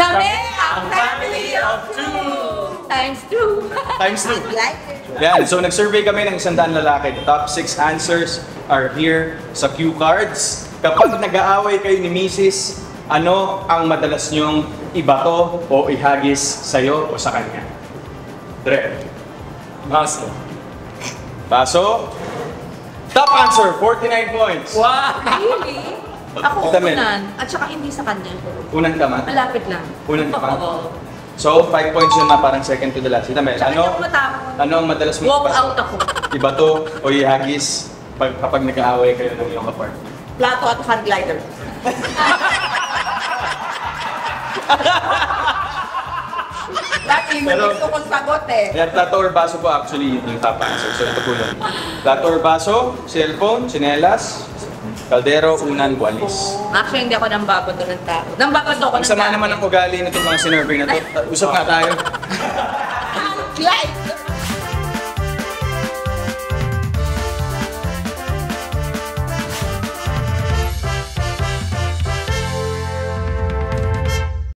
Kami ang family of 2! Times 2! Times 2! Like it! Yan, so nag-survey kami ng 100 lalaki. Top 6 answers are here sa cue cards. Kapag nag-aaway kayo ni Mrs., ano ang madalas nyong ibato o ihagis sa'yo o sa kanya? Dre. Baso. Baso? Top answer, 49 points! Wow! Really? Ako unan, at saka hindi sa kanya. Unan ka man? Malapit lang. Unan ka man? So, 5 points yun na parang second to the last. Itamen, ano ang madalas mong walk out ako. Ibato o ihagis kapag nag-aaway kayo ng iyong apartment? Plato at hand glider. Dati, hindi ko kong sagot eh. Yan, plato or baso po actually yung top answer. So, ito po lang. Plato or baso, cellphone, sinelas, kaldero, unan, walis. Actually, hindi ako nambabado ng tao. Nambabado ako ng tao. Ang sama naman ang ugali na itong mga sinurvey na ito. Usap nga tayo.